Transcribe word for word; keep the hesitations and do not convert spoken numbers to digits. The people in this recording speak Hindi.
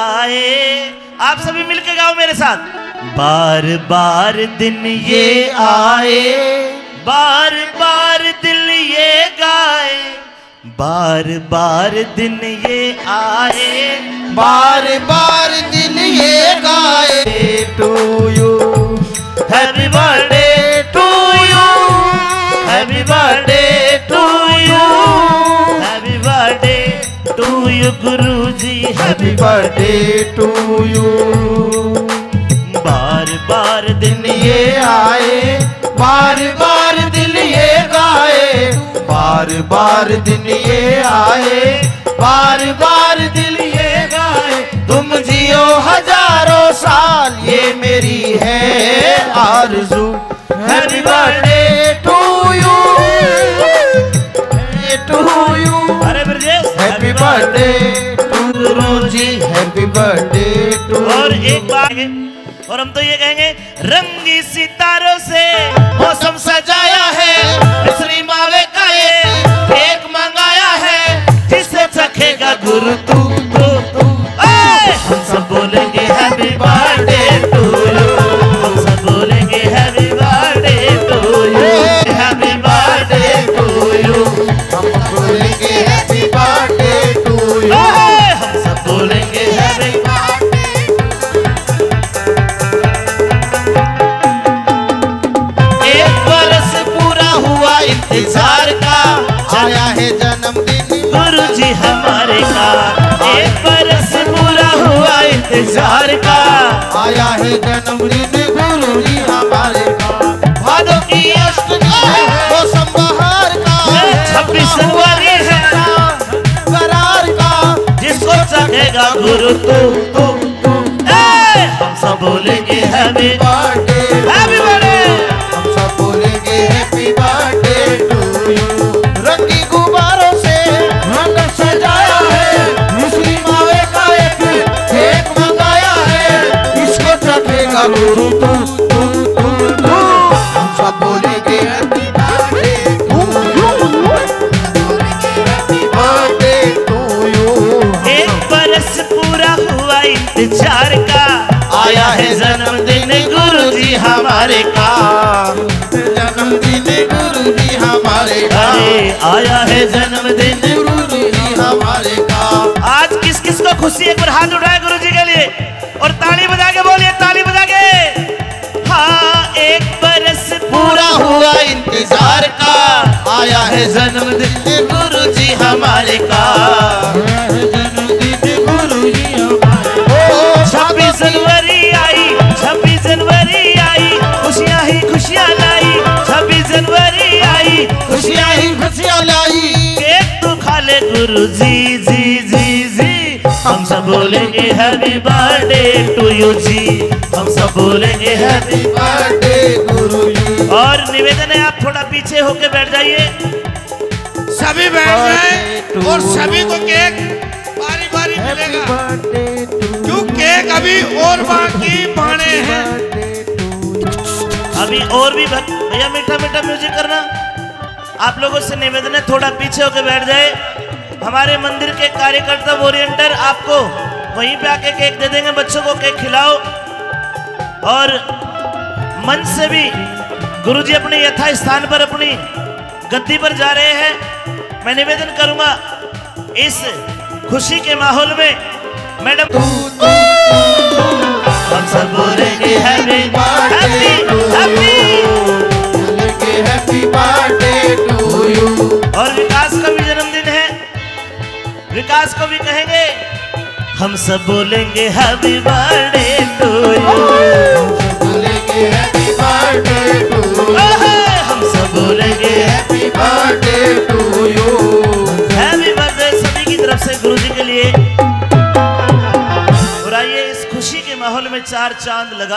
आए। आप सभी मिलके गाओ मेरे साथ। बार बार दिन ये आए, बार बार दिल ये गाए, बार बार दिन ये आए, बार बार दिन ये गाए। To you happy birthday, to you happy birthday, to you happy birthday, to you Guru ji happy birthday to you. बार बार दिन ये आए, बार बार दिल ये गाए, बार बार दिन ये आए, बार बार दिल ये गाए। तुम जियो हजारों साल ये मेरी है आरज़ू। Happy birthday to you, to you happy birthday to Guru ji happy birthday to. और एक बार और हम तो ये कहेंगे, रंगी सितारों से मौसम सजाया है, मिस्री मावे का ये एक मंगाया है, जिसे चखेगा गुरु तू तू तू। हम सब बोलेंगे हैप्पी बर्थडे टू यू, हम सब बोलेंगे happy birthday to you, happy birthday to you, हम बोलेंगे हैप्पी बर्थडे टू यू, हम सब बोलेंगे हैप्पी बर्थडे। इंतजार का आया है जन्मदिन गुरु जी हमारे का, एक बरस पूरा हुआ इंतजार का आया है जन्मदिन गुरु जी हमारे का। भादों की अष्टमी है मौसम बहार का, छब्बीस जनवरी है करार का, जिसको चखेगा गुरु तू तू तू। हम सब बोलेंगे हैप्पी बर्थडे, हैप्पी बर्थडे, हम सब बोलेंगे हैप्पी बर्थडे। रंगी गुब्बारों से मन सजाया है, मिस्री मावे का एक केक मंगाया है, इसको चखेगा गुरु तू तू तू तू। हम सब बोलेंगे हैप्पी बर्थडे टू यू। एक बरस पूरा हुआ इंतजार का आया है जन्मदिन गुरु जी हमारे का, जन्मदिन गुरु जी हमारे का आया है जन्मदिन गुरु जी हमारे का। आज किस किस को खुशी है, एक बार हाथ उठाए गुरु जी के लिए और ताली बजा के बोलिए, ताली बजा के। हाँ, एक बरस पूरा हुआ इंतजार का आया है जन्मदिन गुरु जी हमारे का, जन्मदिन गुरु जी हमारे। छब्बीस जनवरी आई, छब्बीस जनवरी आई, खुशियाँ ही खुशियाँ लाई, छब्बीस जनवरी आई खुशियाँ ही खुशियाँ लाई। केक तो खा ले गुरु जी जी जी जी, हम सब बोलेंगे हैप्पी बर्थडे टू यू जी, हम सब बोलेंगे हैप्पी बर्थडे गुरु जी। और निवेदन है, आप थोड़ा पीछे होके बैठ जाइए, सभी बैठ जाएं और सभी को केक बारी बारी मिलेगा, क्यों केक अभी और बाकी बाने हैं, अभी और भी। भैया मीठा मीठा म्यूजिक करना। आप लोगों से निवेदन है, थोड़ा पीछे होके बैठ जाए। हमारे मंदिर के कार्यकर्ता वॉरियंटर आपको वहीं पे आके केक दे देंगे, बच्चों को केक खिलाओ। और मन से भी गुरु जी अपने यथा स्थान पर अपनी गद्दी पर जा रहे हैं। मैं निवेदन करूंगा, इस खुशी के माहौल में मैडम हम सब बोलेंगे हैप्पी बर्थडे टू यू, बोलेंगे हैप्पी बर्थडे टू यू। और विकास का भी जन्मदिन है, विकास को भी कहेंगे हम सब बोलेंगे हैप्पी बर्थडे टू यू, बोलेंगे हैप्पी बर्थडे टू यू, हम सब बोलेंगे happy birthday to you. Happy birthday सभी की तरफ से गुरु जी के लिए। और आइए इस खुशी के माहौल में चार चांद लगा।